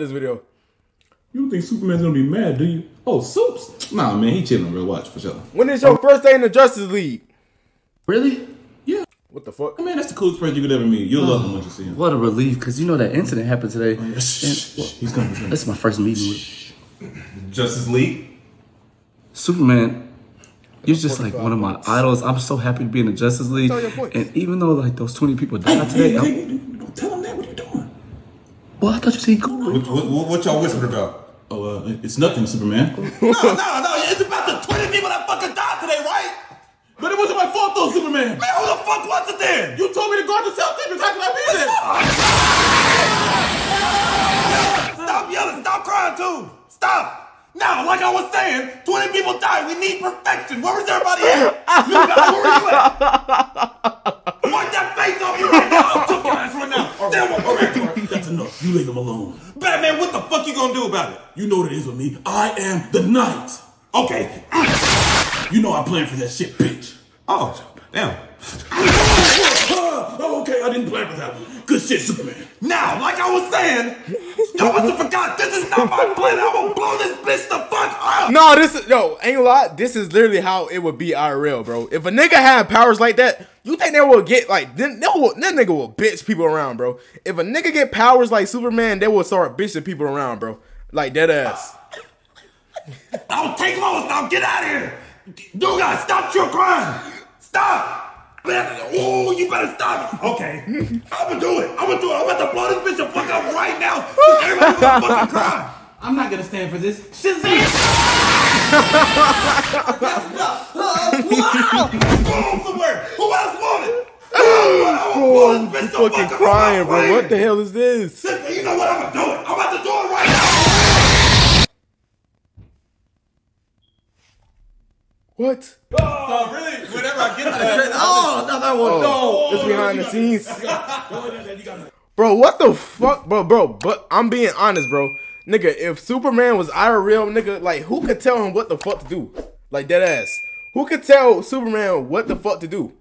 this video. You don't think Superman's gonna be mad, do you? Oh, Supes? Nah, man, he chilling. Real watch for sure. When is your first day in the Justice League? Really? Yeah. What the fuck? I mean, that's the coolest friend you could ever meet. You'll love him once you see him. What a relief, because you know that incident happened today. Oh, yeah. He's coming. That's my first meeting with Justice League. Superman. You're just like one of my idols. I'm so happy to be in the Justice League. And even though like those 20 people died today, don't tell them that. What are you doing? Well, I thought you said cool. What y'all whispered about? Oh, it's nothing, Superman. No. It's about the 20 people that fucking died today, right? But it wasn't my fault, though, Superman. Man, who the fuck was it then? You told me to guard the self-defense. How could I be there? Stop yelling. Stop crying, too. Stop. Now, like I was saying, 20 people died. We need perfection. Where is everybody at? Where are you at? Wipe that face off you right now. I'll took your ass right now. All right. That's enough. You leave them alone. Batman, what the fuck you gonna do about it? You know what it is with me. I am the Knight. Okay. You know I planned for that shit, bitch. Oh, damn. Oh, okay, I didn't plan for that one. Good shit, Superman. Now, like I was saying, y'all must have forgot, this is not my plan. I will blow this bitch the fuck up. No, this is, yo, ain't a lot. This is literally how it would be IRL, bro. If a nigga had powers like that, you think they will get, like, that nigga will bitch people around, bro. If a nigga get powers like Superman, they will start bitching people around, bro. Like, dead ass. I'll take most, now get out of here. You guys, stop your crime. Stop. Oh, you better stop it. Okay. I'm gonna do it. I'm about to blow this bitch the fuck up right now. Everybody's gonna fucking cry. I'm not gonna stand for this. Shazam! Go somewhere. Who else wanted? Oh, I'm fucking crying, bro. Right. What the hell is this? You know what? I'm gonna do it. I'm about to do it right now. What? Oh, really? Whenever I get to that. No. It's behind the scenes. Bro, what the fuck? Bro, but I'm being honest, bro. Nigga, if Superman was IRL, nigga, like, who could tell him what the fuck to do? Like, dead ass. Who could tell Superman what the fuck to do?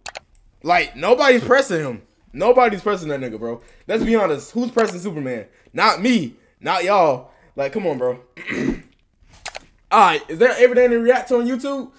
Like, nobody's pressing him. Nobody's pressing that nigga, bro. Let's be honest. Who's pressing Superman? Not me. Not y'all. Like, come on, bro. Alright, is there everything to react to on YouTube?